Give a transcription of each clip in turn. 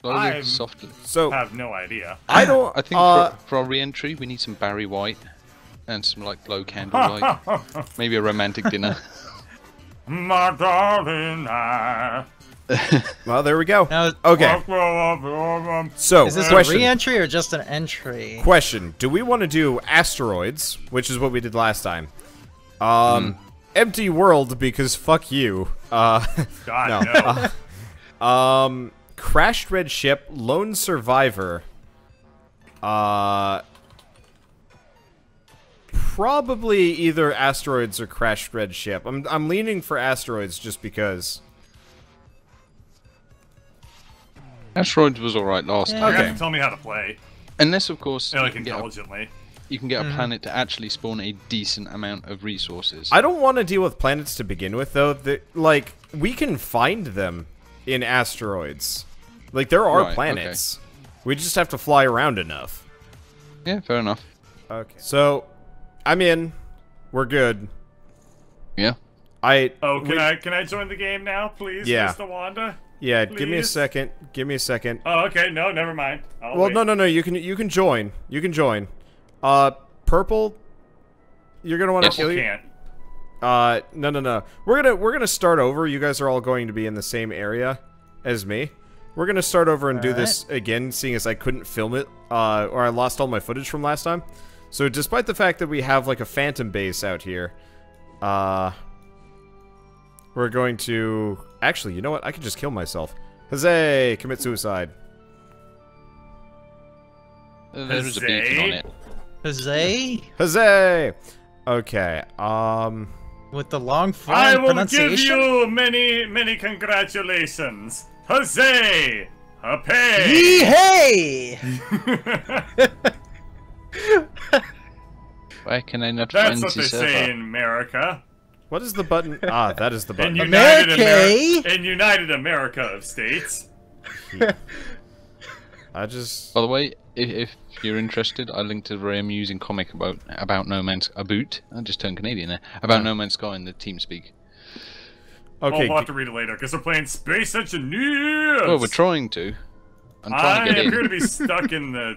Slowly, softly. So, I have no idea. I don't. I think for our re-entry, we need some Barry White and some like low candlelight. Maybe a romantic dinner. My darling, I... Well, there we go. Now, okay. So, is this a re-entry or just an entry? Question: do we want to do asteroids, which is what we did last time? Empty world because fuck you. God no. Crashed red ship, lone survivor. Probably either asteroids or crashed red ship. I'm leaning for asteroids just because. Asteroids was alright last time. Okay. You have to tell me how to play. Unless, of course, yeah, like intelligently. You can get a planet to actually spawn a decent amount of resources. I don't want to deal with planets to begin with, though. Like, we can find them in asteroids. Like, there are planets. Okay. We just have to fly around enough. Yeah, fair enough. Okay. So, I'm in. We're good. Yeah. Can I join the game now, please, Mr. Wanda? Yeah, please? Give me a second. Give me a second. Oh, okay. No, never mind. No. You can join. You can join. Purple. You're gonna want to kill you. Can't. No. We're gonna start over. You guys are all going to be in the same area as me. We're gonna start over and all do this again, seeing as I couldn't film it, or I lost all my footage from last time. So despite the fact that we have like a phantom base out here, we're going to actually. You know what? I could just kill myself. Jose, commit suicide. There's a beacon on it. Jose? Jose! Okay, with the long I will give you many, many congratulations! Jose! Hey! Why can I not find the server? That's what they say in America. What is the button? Ah, that is the button. In United America! In United America of States. I just... By the way, if you're interested, I linked a very amusing comic about No Man's... I just turned Canadian there. About No Man's Sky in the TeamSpeak. Okay. We'll have to read it later, because we're playing Space Engineers! Well, we're trying to. I appear to be stuck in the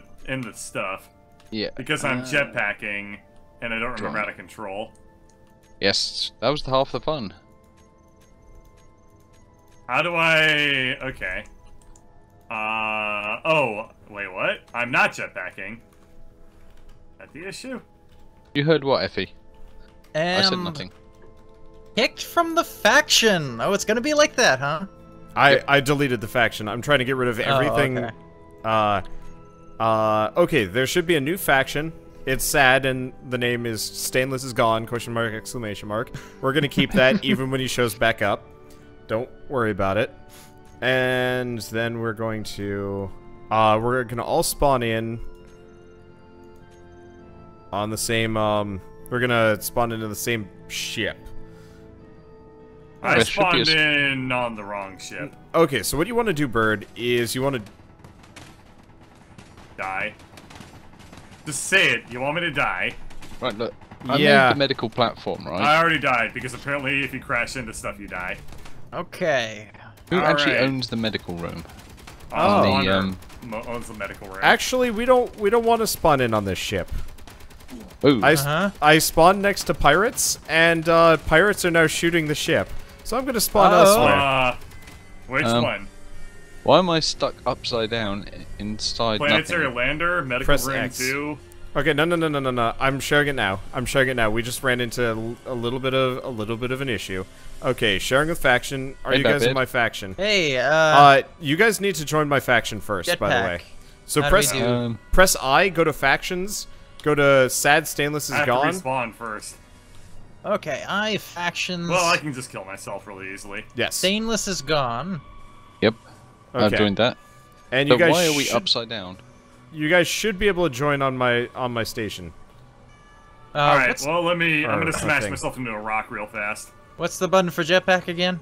stuff. Yeah. Because I'm jetpacking, and I don't remember how to control. Yes, that was half the fun. How do I... Okay. Oh, wait, what? I'm not jetpacking. Is that the issue? You heard what, Effie? I said nothing. Kicked from the faction! Oh, it's gonna be like that, huh? I deleted the faction. I'm trying to get rid of everything. Oh, okay. Okay, there should be a new faction. It's sad, and the name is Stainless is Gone, !! We're gonna keep that even when he shows back up. Don't worry about it. And then we're going to, all spawn in on the same, we're gonna spawn into the same ship. I spawned in on the wrong ship. Okay, so what you want to do, Bird, is you want to... Die. Just say it, you want me to die. Right, look, I moved the medical platform, right? I already died, because apparently if you crash into stuff, you die. Okay. Who actually owns the medical room? Oh, the, owns the medical room. Actually, we don't want to spawn in on this ship. Ooh. I spawned next to pirates, and pirates are now shooting the ship. So I'm going to spawn elsewhere. Which one? Why am I stuck upside down inside Planetary nothing? Lander, medical Press room X. 2. Okay, no. I'm sharing it now. We just ran into a little bit of an issue. Okay, sharing with faction. Are you guys in my faction? Hey, you guys need to join my faction first, by the way. So press I, go to factions, go to sad Stainless is Gone. I have to respawn first. Okay, I factions. Well, I can just kill myself really easily. Yes. Stainless is Gone. Yep. Okay. I've joined that. And you guys, why are we upside down? You guys should be able to join on my station. Alright, well let me... I'm gonna smash myself into a rock real fast. What's the button for jetpack again?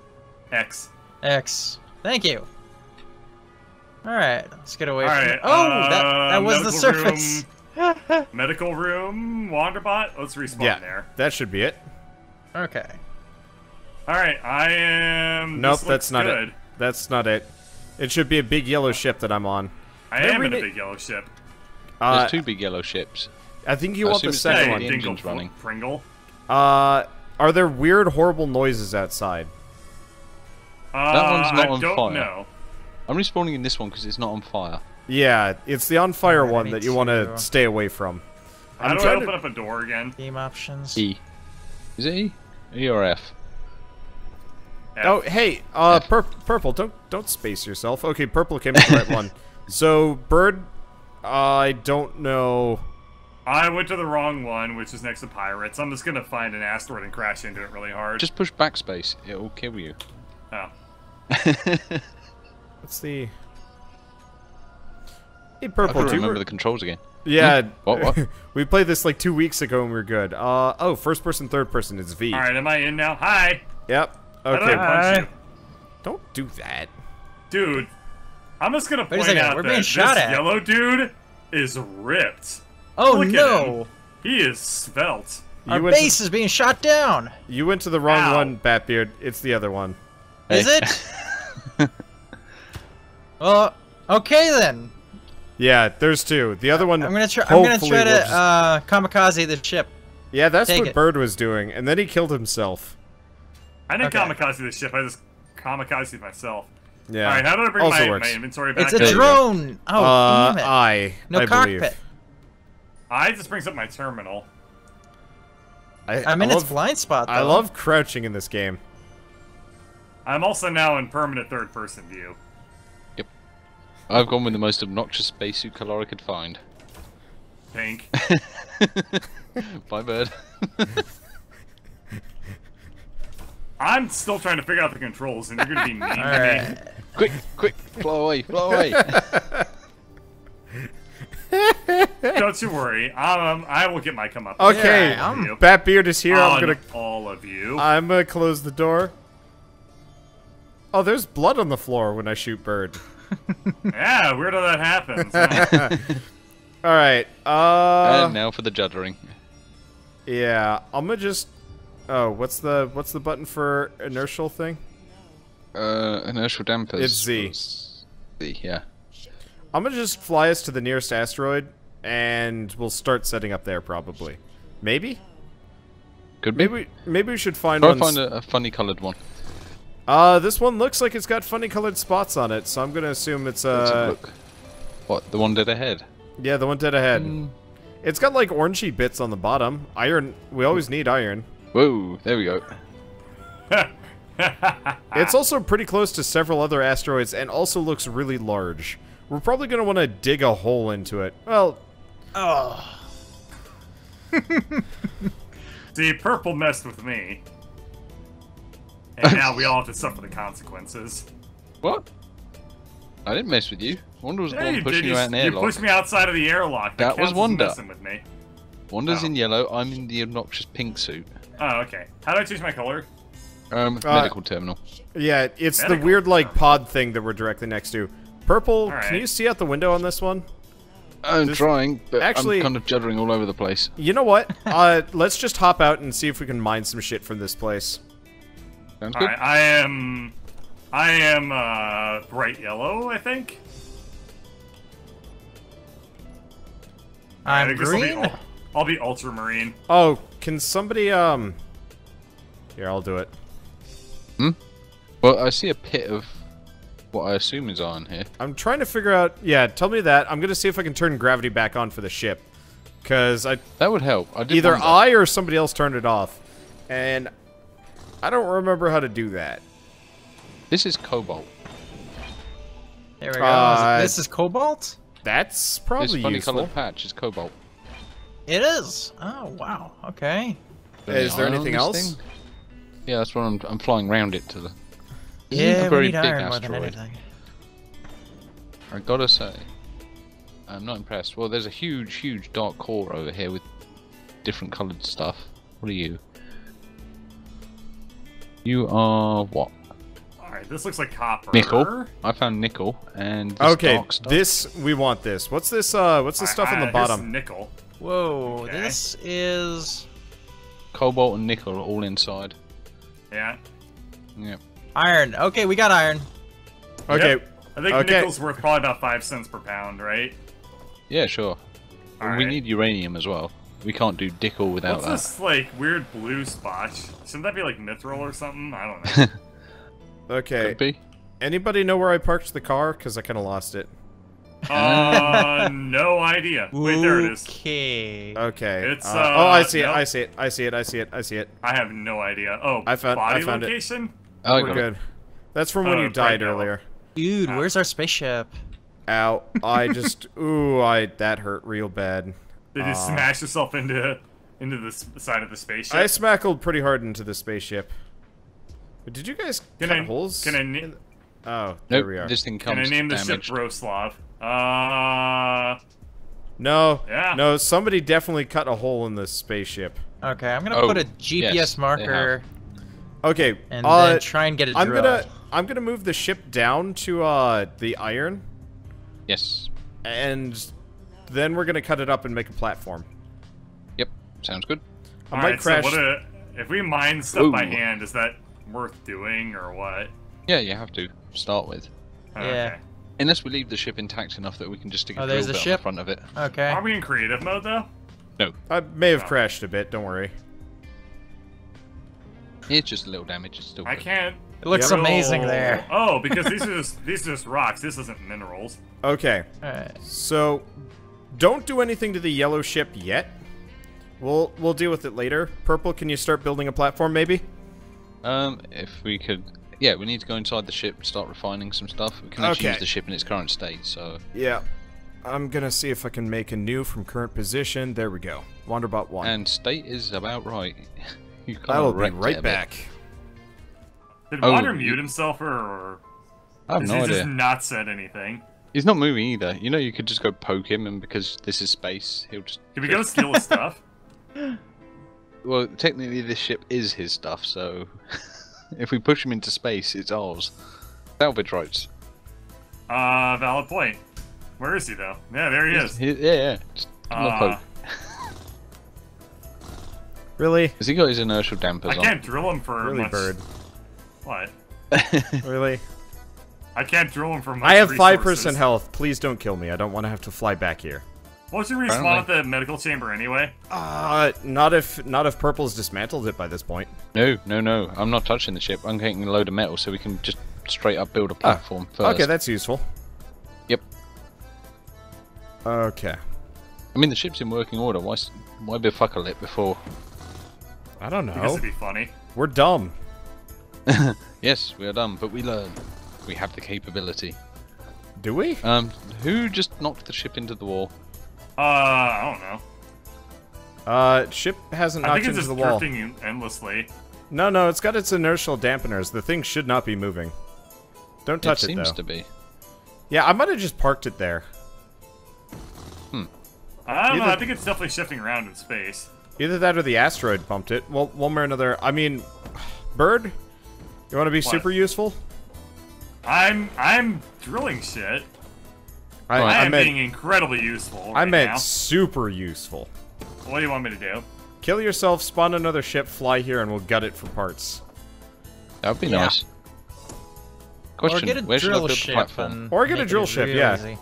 X. X. Thank you. Alright, let's get away from it. Oh, that was the surface. Room, medical room, Wanderbot. Let's respawn there. That should be it. Okay. Alright, I am... Nope, that's not it. That's not it. It should be a big yellow ship that I'm on. I am in a big yellow ship. There's two big yellow ships. I think you want the second one. Dingle running. Pringle. Are there weird, horrible noises outside? That one's not on fire. I don't know. I'm respawning in this one because it's not on fire. Yeah, it's the on fire one that you want to stay away from. How do I open up a door again? Game options. E. Is it E? E or F? F. Oh, hey, purple, don't space yourself. Okay, purple came to the right one. So, bird, I don't know. I went to the wrong one, which is next to pirates. I'm just gonna find an asteroid and crash into it really hard. Just push backspace, it'll kill you. Oh. Let's see. Hey, purple, I do remember the controls again. Yeah. What? We played this like 2 weeks ago and we were good. Oh, first person, third person, it's V. Alright, am I in now? Hi! Yep. Okay. Hi. Don't do that. Dude, I'm just gonna point out that this yellow dude is ripped. Oh no! He is svelte. Our base is being shot down! You went to the wrong one, Batbeard. It's the other one. Is it? Well, okay then. Yeah, there's two. The other one. I'm gonna try to kamikaze the ship. Yeah, that's what Bird was doing, and then he killed himself. I didn't kamikaze the ship. I just kamikaze myself. Yeah. All right, how do I bring my inventory back? It's a drone. Oh, damn it. No cockpit. I just brings up my terminal. I'm in its blind spot. Though. I love crouching in this game. I'm also now in permanent third-person view. I've gone with the most obnoxious spacesuit color I could find. Pink. Bye, bird. I'm still trying to figure out the controls, and you're gonna be mean to me. Quick, quick, blow away, blow away. Don't you worry, I will get my come up. Okay, Batbeard is here. I'm gonna all of you. I'm gonna close the door. Oh, there's blood on the floor when I shoot bird. Yeah, weird how that happens. Huh? Alright, and now for the juddering. Yeah, I'm gonna just... Oh, what's the button for inertial thing? Inertial dampers. It's Z. It's Z, yeah. I'm gonna just fly us to the nearest asteroid, and we'll start setting up there, probably. Maybe? Could be. Maybe we should find one... find a funny colored one. This one looks like it's got funny colored spots on it, so I'm gonna assume it's look. What, the one dead ahead? Yeah, the one dead ahead. It's got like orangey bits on the bottom. Iron, we always need iron. Whoa, there we go. It's also pretty close to several other asteroids and also looks really large. We're probably gonna wanna dig a hole into it. Well, oh. See, purple messed with me. And now we all have to suffer the consequences. What? I didn't mess with you. Wanda was the one pushing you out in the airlock. You pushed me outside of the airlock. That was Wanda. With me. Wanda's in yellow. I'm in the obnoxious pink suit. Oh, okay. How do I choose my color? Medical terminal. Yeah, it's medical the weird like pod thing that we're directly next to. Purple. Right. Can you see out the window on this one? I'm trying, but actually, I'm kind of juddering all over the place. You know what? Let's just hop out and see if we can mine some shit from this place. Alright, I am bright yellow, I think. I'm green? I'll be ultramarine. Oh, can somebody here, I'll do it. Hmm? Well, I see a pit of what I assume is iron here. I'm trying to figure out, yeah, tell me that. I'm gonna see if I can turn gravity back on for the ship. Cause that would help. Either I or somebody else turned it off. And I don't remember how to do that. This is cobalt. There we go. This is cobalt? That's probably useful. This funny colored patch is cobalt. It is? Oh, wow. Okay. Is there anything else? Yeah, that's what I'm flying round it to the... Yeah, a very big asteroid. I gotta say, I'm not impressed. Well, there's a huge, huge dark core over here with different colored stuff. What are you? You are what? Alright, this looks like copper. Nickel. I found nickel and this dark stuff. This we want this. What's this what's this stuff on the bottom? Nickel. Whoa, this is cobalt and nickel are all inside. Yeah. Iron. Okay, we got iron. Okay. Yep. I think nickel's worth probably about 5 cents per pound, right? Yeah, sure. All right. We need uranium as well. We can't do dickel without that. What's this, like, weird blue spot? Shouldn't that be, like, mithril or something? I don't know. Okay. Could be. Anybody know where I parked the car? Because I kind of lost it. No idea. Wait, there it is. Okay. Okay. It's, oh, I see it. Yep. I see it. I see it. I see it. I see it. I have no idea. Oh, I found location? It. Oh, we're good. That's from when you died earlier. Dude, where's our spaceship? Ow. I just... Ooh, that hurt real bad. Did you smash yourself into the side of the spaceship? I smackled pretty hard into the spaceship. But did you guys cut holes? Oh, there we are. This thing comes damaged. Can I name the ship Roslav? No. Yeah. No, somebody definitely cut a hole in the spaceship. Okay, I'm gonna put a GPS marker. Okay. And then try and get it drilled. I'm gonna move the ship down to the iron. Yes. And then we're gonna cut it up and make a platform. Yep. Sounds good. I might crash. So if we mine stuff by hand, is that worth doing or what? Yeah, you have to start with. Yeah. Okay. Unless we leave the ship intact enough that we can just stick a drill bit on the front of it. Okay. Are we in creative mode though? No. I may have crashed a bit. Don't worry. It's just a little damage. It's still. Good. Can't. It looks amazing there. Oh, because these are just rocks. This isn't minerals. Okay. All right. So, don't do anything to the yellow ship yet. We'll deal with it later. Purple, can you start building a platform maybe? If we could. Yeah, we need to go inside the ship, start refining some stuff. We can actually use the ship in its current state, so... Yeah. I'm gonna see if I can make a new from current position. There we go. Wanderbot 1. And state is about right. You That'll be right back. Did Wander mute himself, or... I have no idea. Has he just not said anything? He's not moving either. You know, you could just go poke him, and because this is space, he'll just... Can we go steal his stuff? Well, technically this ship is his stuff, so... If we push him into space, it's ours. Salvage rights. Valid point. Where is he though? Yeah, there he is. Yeah. Just Really? Has he got his inertial dampers on? I can't drill him for much. Bird. What? Really? I can't drill him for much. I have 5% health. Please don't kill me. I don't want to have to fly back here. Won't you respawn at the medical chamber anyway? Not if Purple's dismantled it by this point. No. I'm not touching the ship. I'm getting a load of metal so we can just straight up build a platform first. Okay, that's useful. Yep. Okay. I mean, the ship's in working order. Why befuddle it before? I don't know. Because it'd be funny. We're dumb. Yes, we are dumb, but we learn. We have the capability. Do we? Who just knocked the ship into the wall? I don't know. Ship hasn't knocked into the wall. I think it's just drifting endlessly. No, it's got its inertial dampeners. The thing should not be moving. Don't touch it, though. It seems to be. Yeah, I might have just parked it there. I don't know, I think it's definitely shifting around in space. Either that or the asteroid bumped it. Well, one way or another, I mean... Bird? You want to be super useful? I'm drilling shit. I meant being incredibly useful. I meant super useful. What do you want me to do? Kill yourself, spawn another ship, fly here, and we'll gut it for parts. That would be nice. Question, or get a drill ship. Or get a drill ship, yeah. Easy.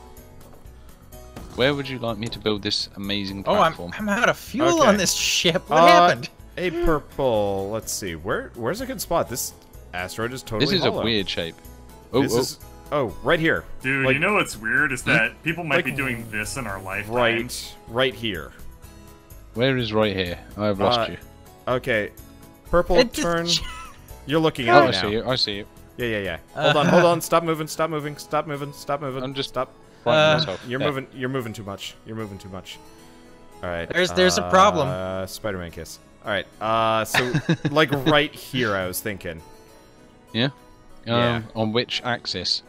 Where would you like me to build this amazing platform? Oh, I'm out of fuel on this ship. What happened? A purple. Let's see. Where's a good spot? This asteroid is totally hollow. A weird shape. Oh, right here. Dude, like, you know what's weird is that people might be doing this in our lifetime. Right here. Where is right here? I have lost you. Okay. Purple, turn. You're looking at it now. I see you. Yeah. Hold on. Stop moving. I'm just... Stop. You're moving too much. Alright. There's a problem. Spider-Man kiss. Alright. So, like right here, I was thinking. Yeah? Yeah. On which axis?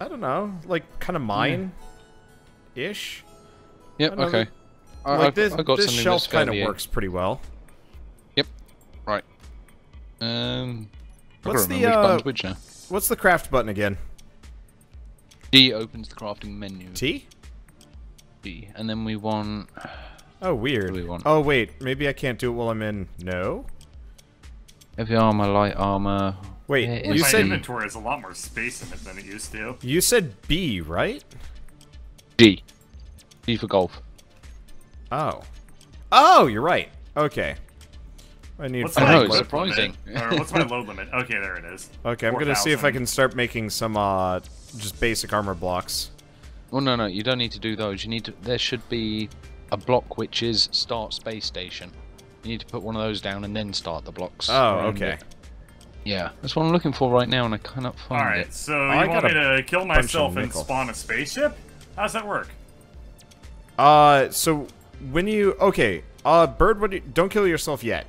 I don't know, like kind of mine-ish. Yep. Okay. Like this shelf kind of works pretty well. Yep. Right. What's the craft button again? D opens the crafting menu. T. D, and then we want. Oh weird. What do we want? Oh wait, maybe I can't do it while I'm in. No. Heavy armor, light armor. Wait, you said inventory has a lot more space in it than it used to. You said B, right? D. D for golf. Oh. Oh, you're right. Okay. I need. What's my load surprising. Limit? Or what's my load limit? Okay, there it is. Okay, 4, I'm gonna see if I can start making some just basic armor blocks. Well, no, no, you don't need to do those. You need to. There should be a block which is start space station. You need to put one of those down and then start the blocks. Oh, okay. Yeah, that's what I'm looking for right now, and I cannot find it. All right, so you want me to kill myself and spawn a spaceship? How's that work? So when you bird, what do you, don't kill yourself yet.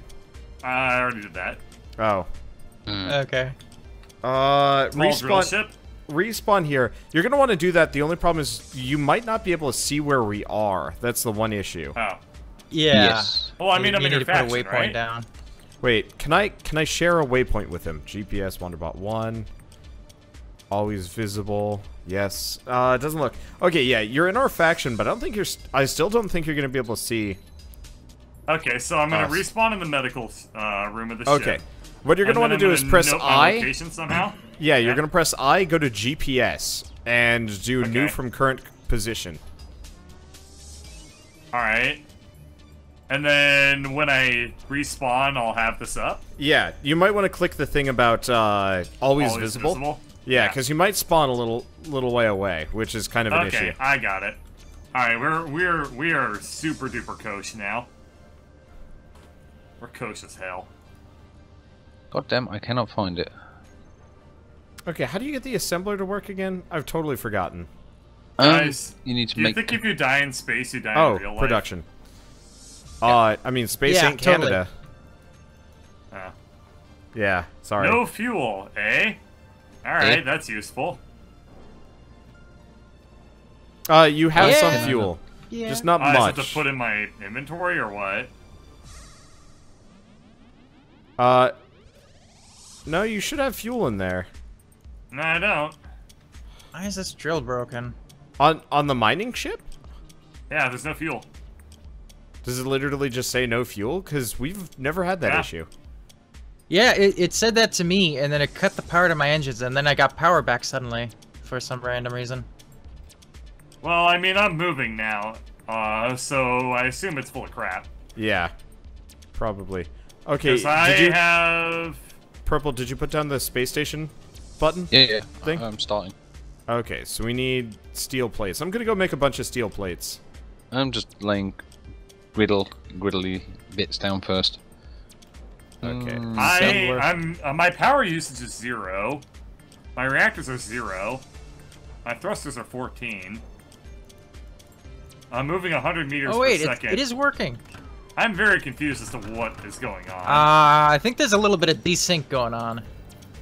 I already did that. Oh. Okay. Respawn here. You're gonna want to do that. The only problem is you might not be able to see where we are. That's the one issue. Oh. Yeah. Yes. Well, I mean, I'm in your faction, put a waypoint down. Wait, can I share a waypoint with him? GPS Wanderbot 1. Always visible. Yes. It doesn't look. Okay, yeah, you're in our faction, but I don't think you're. I still don't think you're gonna be able to see. Okay, so I'm gonna respawn in the medical room of the ship. Okay. What you're gonna want to do is press I. Location somehow. Yeah, you're gonna press I. Go to GPS and do new from current position. All right. And then when I respawn, I'll have this up. Yeah, you might want to click the thing about always visible. Yeah, because you might spawn a little way away, which is kind of an issue. Okay, I got it. All right, we are super duper coach now. We're coach as hell. God damn, I cannot find it. Okay, how do you get the assembler to work again? I've totally forgotten. Guys, you need to make. You think if you die in space, you die in real life? Production. I mean, space ain't Canada. Totally. Yeah, sorry. No fuel, eh? Alright, that's useful. You have some fuel. Yeah. Just not much. I have to put in my inventory or what? No, you should have fuel in there. No, I don't. Why is this drill broken? On the mining ship? Yeah, there's no fuel. Does it literally just say no fuel? Because we've never had that issue. Yeah, it said that to me, and then it cut the power to my engines, and then I got power back suddenly for some random reason. Well, I mean, I'm moving now, so I assume it's full of crap. Yeah, probably. Okay, did you have... Purple, did you put down the space station button? Yeah, I'm starting. Okay, so we need steel plates. I'm going to go make a bunch of steel plates. I'm just laying... griddly bits down first. Okay. My power usage is 0. My reactors are 0. My thrusters are 14. I'm moving 100 meters per second. It is working. I'm very confused as to what is going on. I think there's a little bit of desync going on.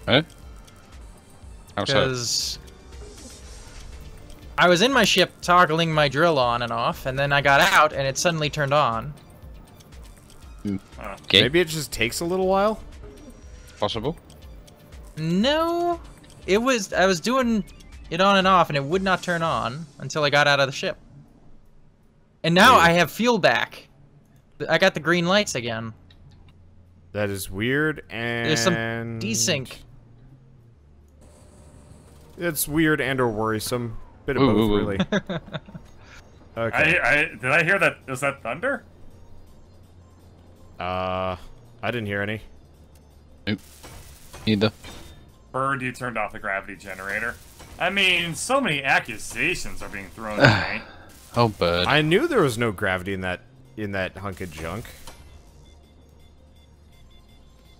Huh? How so? Because I was in my ship toggling my drill on and off, and then I got out, and it suddenly turned on. Okay. Maybe it just takes a little while? Possible? No. It was... I was doing it on and off, and it would not turn on until I got out of the ship. And now I have fuel back. I got the green lights again. That is weird, and... There's some desync. It's weird and or worrisome. Bit of both, really. Okay. Did I hear that? Was that thunder? I didn't hear any. Nope. Either. Bird, you turned off the gravity generator. I mean, so many accusations are being thrown at me. Oh, Bird. I knew there was no gravity in that hunk of junk.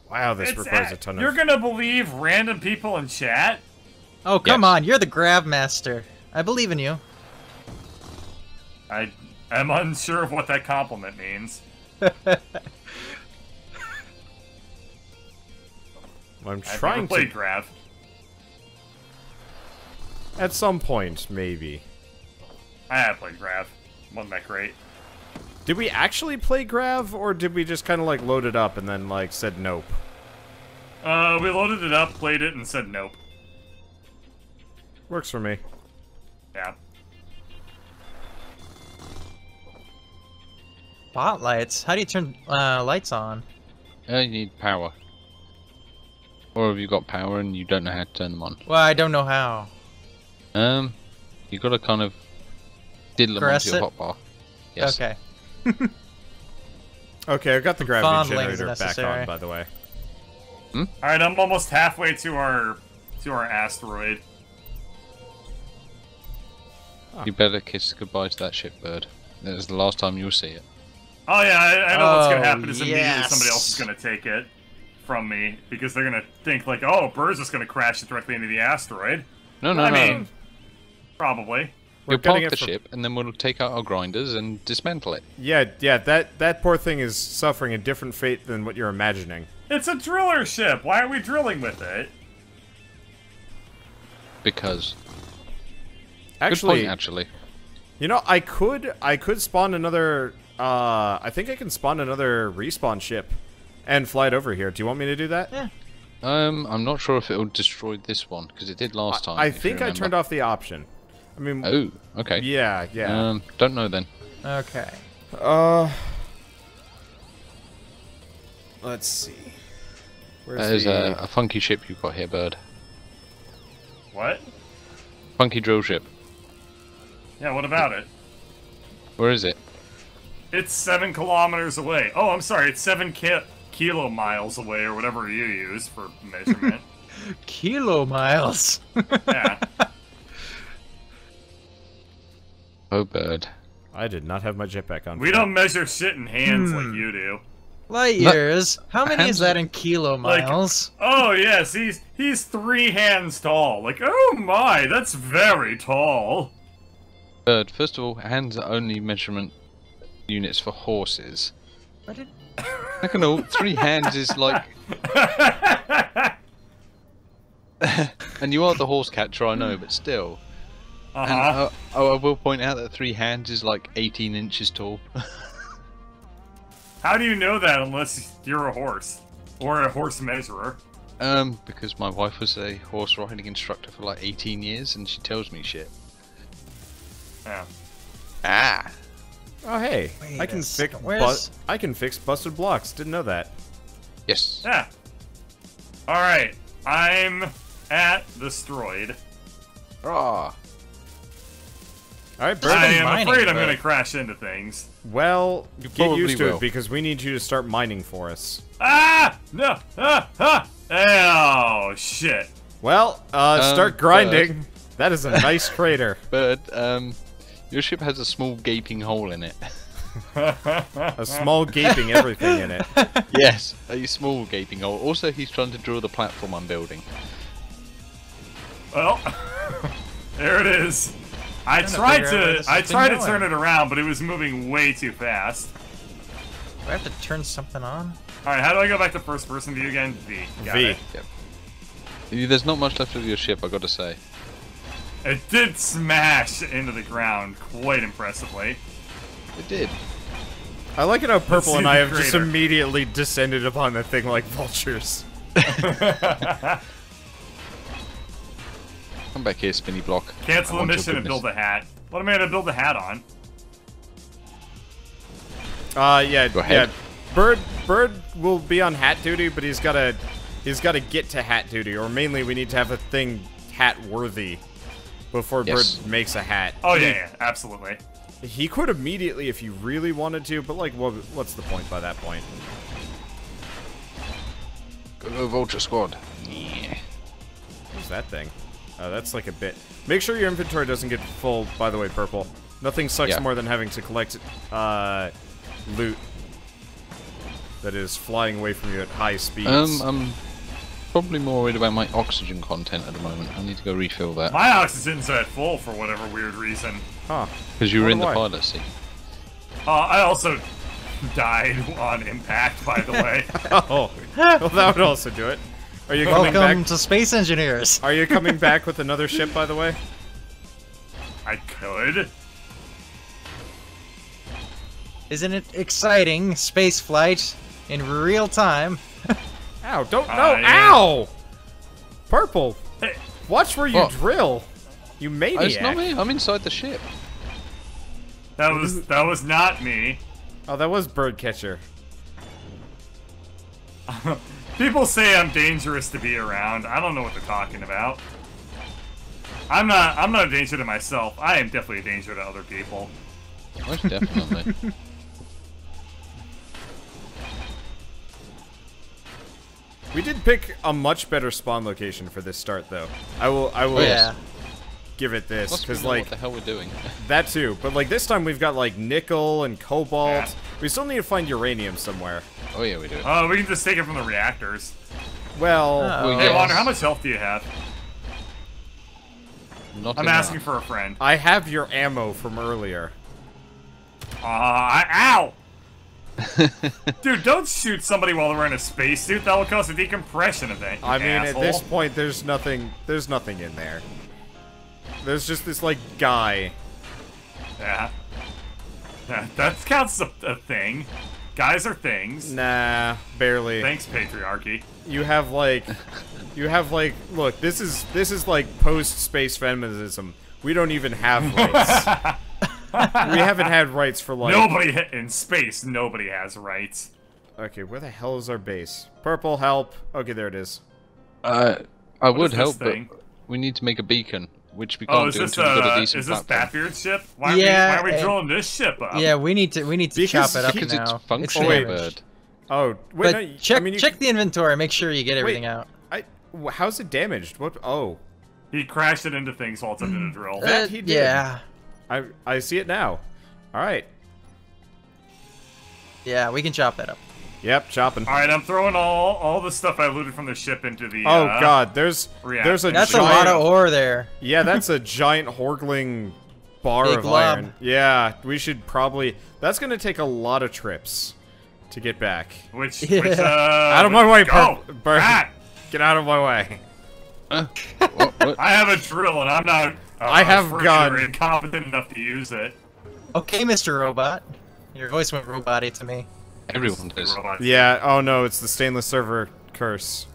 Wow, this requires a ton of... You're gonna believe random people in chat? Oh, come on. You're the Grav Master. I believe in you. I am unsure of what that compliment means. I'm trying to play Grav. At some point, maybe. I have played Grav. Wasn't that great? Did we actually play Grav, or did we just kind of like load it up and then like said nope? We loaded it up, played it, and said nope. Works for me. Yeah. Spotlights? How do you turn lights on? You need power. Or have you got power and you don't know how to turn them on? Well, I don't know how. You got to kind of diddle them onto your hotbar. Yes. Okay. Okay, I got the gravity generator back on, by the way. Hmm? All right, I'm almost halfway to our asteroid. You better kiss goodbye to that shitbird. That is the last time you'll see it. Oh yeah, I know what's gonna happen is immediately somebody else is gonna take it from me because they're gonna think like, oh, Burr's just gonna crash it directly into the asteroid. No, I mean, probably. We'll park the ship, and then we'll take out our grinders and dismantle it. Yeah, that poor thing is suffering a different fate than what you're imagining. It's a driller ship! Why are we drilling with it? Because. Actually, good point, actually. You know, I could spawn another, I think I can spawn another respawn ship and fly it over here. Do you want me to do that? Yeah. I'm not sure if it'll destroy this one, because it did last time. I think I turned off the option. I mean, oh, okay. Yeah. Don't know then. Okay. Let's see. Where's that is a funky ship you've got here, Bird. What? Funky drill ship. Yeah, what about it? Where is it? It's 7 kilometers away. Oh, I'm sorry, it's 7 kilo miles away, or whatever you use for measurement. Kilo miles? Yeah. Oh, Bird. I did not have my jetpack on. We don't measure shit in hands like you do. Light years? How many is that in kilo miles? Like, oh, yes, he's 3 hands tall. Like, oh my, that's very tall. Bird, first of all, hands are only measurement units for horses. Second of all, 3 hands is like... And you are the horse catcher, I know, but still... Uh-huh. And I will point out that 3 hands is like 18 inches tall. How do you know that unless you're a horse? Or a horse measurer? Because my wife was a horse riding instructor for like 18 years and she tells me shit. Yeah. Ah! Oh hey, I can fix busted blocks, didn't know that. Yes. Yeah. Alright, I'm at destroyed. Ah. Alright, Bird, I'm afraid I'm going to crash into things. Well, get used to it, because we need you to start mining for us. Ah! No! Ah! Ah! Oh, shit. Well, start grinding. Bird. That is a nice crater. Bird, your ship has a small gaping hole in it. A small gaping everything in it. Yes, a small gaping hole. Also, he's trying to drill the platform I'm building. Well, there it is. I tried to turn it around, but it was moving way too fast. Do I have to turn something on? Alright, how do I go back to first person view again? V. Yep. There's not much left of your ship, I gotta say. It did smash into the ground quite impressively. It did. I like it how Purple and I have just immediately descended upon the thing like vultures. Come back here, spinny block. Cancel the mission and build a hat. What am I gonna build a hat on? Go ahead. Yeah. Bird will be on hat duty, but he's gotta get to hat duty, or mainly we need to have a thing hat worthy before Bird makes a hat. Oh yeah, absolutely. He could immediately if you really wanted to, but like, what's the point by that point? Go Vulture Squad. Yeah. Who's that thing? That's like a bit. Make sure your inventory doesn't get full, by the way, Purple. Nothing sucks more than having to collect loot that is flying away from you at high speeds. I'm probably more worried about my oxygen content at the moment. I need to go refill that. My oxygen's at full for whatever weird reason. Huh. Because you were in the pilot seat. I also died on impact, by the way. Oh. Well, that would also do it. Are you coming back to Space Engineers? Are you coming back with another ship, by the way? I could. Isn't it exciting? Space flight in real time. Ow! Don't no! Ow! Purple, watch where you drill. You maniac! It's not me. I'm inside the ship. That was not me. Oh, that was Birdcatcher. People say I'm dangerous to be around. I don't know what they're talking about. I'm not a danger to myself. I am definitely a danger to other people. Most definitely. We did pick a much better spawn location for this start, though. I will give it this, because like what the hell we're doing. That too, but like this time we've got like nickel and cobalt. Yeah. We still need to find uranium somewhere. Oh yeah, we do. Oh, we can just take it from the reactors. Well, hey, Wander, how much health do you have? Not I'm enough. Asking for a friend. I have your ammo from earlier. Ow! Dude, don't shoot somebody while they're wearing a spacesuit. That will cause a decompression event. I mean, asshole. At this point, there's nothing in there. There's just this like guy. Yeah. That counts as a thing. Guys are things. Nah, barely. Thanks, patriarchy. You have like. Look, this is like post-space feminism. We don't even have rights. We haven't had rights for like... Nobody in space, nobody has rights. Okay, where the hell is our base? Purple, help. Okay, there it is. I would help, but we need to make a beacon, which we can't do until we get a decent platform. Is this Batbeard's ship? Why are we drilling this ship up? Yeah, we need to chop it up because now. It's functional. Wait, check the inventory. Make sure you get everything out. How's it damaged? What? Oh. He crashed it into things while it's under the drill. That he did. Yeah. I see it now. Alright. Yeah, we can chop that up. Yep, chopping. Alright, I'm throwing all the stuff I looted from the ship into the Oh god, there's a giant... That's a lot of ore there. Yeah, that's a giant horgling bar of iron. Yeah, we should probably... That's gonna take a lot of trips to get back. Which out of my way, Bert! Get out of my way. What? I have a drill and I'm not... I have gun. Incompetent enough to use it. Okay, Mr. Robot. Your voice went robot-y to me. Everyone does. Yeah, oh no, it's the stainless server curse.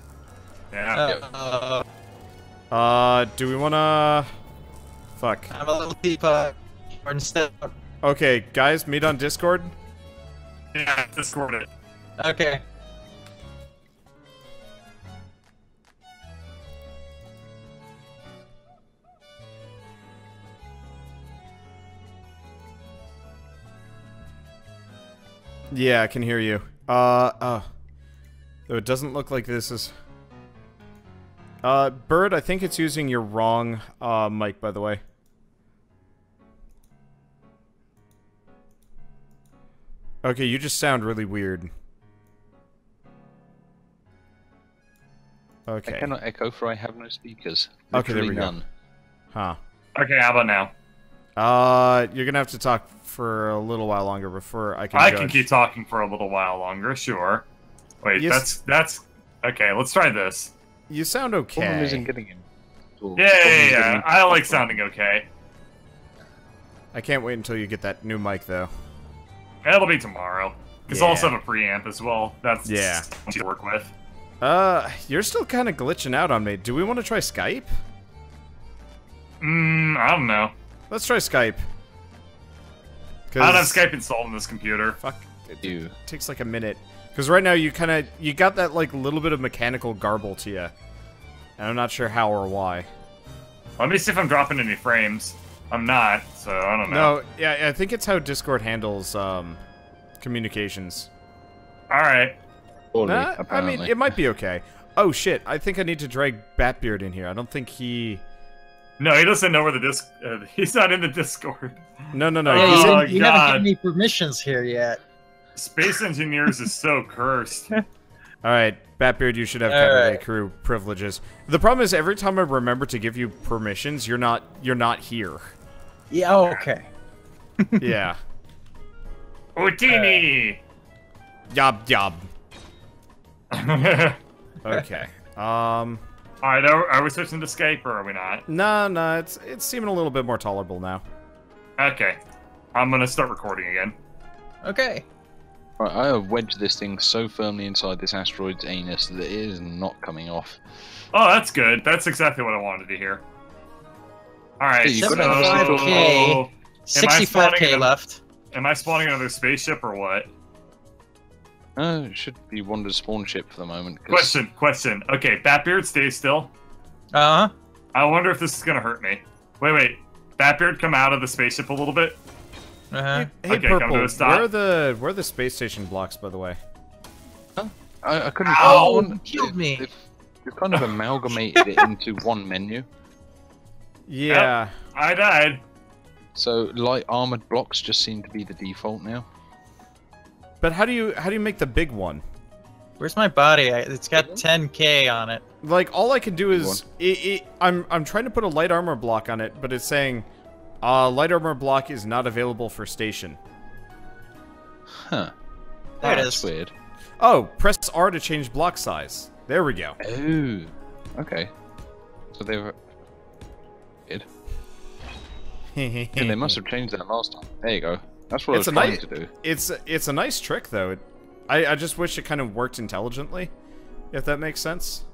Yeah. Do we wanna... Fuck. I'm a little deep, Okay, guys, meet on Discord? Yeah, Discord it. Okay. Yeah, I can hear you. Though it doesn't look like this is... Bird, I think it's using your wrong, mic, by the way. Okay, you just sound really weird. Okay. I cannot echo, for I have no speakers. Okay, there we go. None. Huh. Okay, how about now? You're gonna have to talk for a little while longer before I can judge. Can keep talking for a little while longer, sure. Wait, that's... Okay, let's try this. You sound okay. Problem isn't getting in. Yeah. I like sounding okay. I can't wait until you get that new mic, though. It'll be tomorrow. Because I also have a preamp as well. That's what you work with. You're still kind of glitching out on me. Do we want to try Skype? I don't know. Let's try Skype. I don't have Skype installed on this computer. Fuck, it takes like a minute. Because right now you got that like little bit of mechanical garble to you, and I'm not sure how or why. Let me see if I'm dropping any frames. I'm not, so I don't know. No, yeah, I think it's how Discord handles communications. All right. Totally, I mean, it might be okay. Oh shit! I think I need to drag Batbeard in here. I don't think he. No, he doesn't know where the he's not in the Discord. No. Oh, you haven't given me permissions here yet. Space Engineers is so cursed. Alright, Batbeard, you should have Cabaret Crew privileges. The problem is every time I remember to give you permissions, you're not here. Yeah, okay. Yeah. Utini! Yob. Okay. Alright, are we switching to Skype or are we not? No, it's seeming a little bit more tolerable now. Okay. I'm gonna start recording again. Okay. Right, I have wedged this thing so firmly inside this asteroid's anus that it is not coming off. Oh, that's good. That's exactly what I wanted to hear. Alright, so... 65k. 65k left. Am I spawning another spaceship or what? It should be Wander's spawn ship for the moment. Cause... Question. Okay, Batbeard, stay still. Uh-huh. I wonder if this is gonna hurt me. Wait. Batbeard, come out of the spaceship a little bit. Uh-huh. Hey, Purple, come to a stop. Where are the space station blocks, by the way? Huh? I couldn't... Ow! Killed me! They've kind of amalgamated it into one menu. Yeah. Yep, I died. So light armored blocks just seem to be the default now. But how do you make the big one? Where's my body? It's got 10K on it. Like all I can do is I'm trying to put a light armor block on it, but it's saying light armor block is not available for station. Huh. There it is. Weird. Oh, press R to change block size. There we go. Oh. Okay. So they've weird. And they must have changed that last time. There you go. That's what it's I was trying to do. It's a nice trick, though. I just wish it kind of worked intelligently, if that makes sense.